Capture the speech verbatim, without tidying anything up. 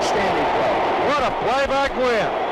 Outstanding play. What a play by Gwynn.